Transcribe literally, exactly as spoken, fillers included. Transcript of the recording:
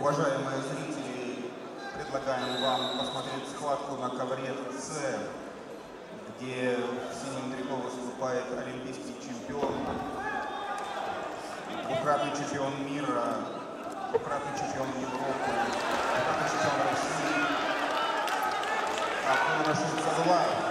Уважаемые зрители, предлагаем вам посмотреть схватку на ковре С, где в синем трико выступает олимпийский чемпион, двукратный чемпион мира, двукратный чемпион Европы, двукратный чемпион России, Абдул Рашид Сазлаев.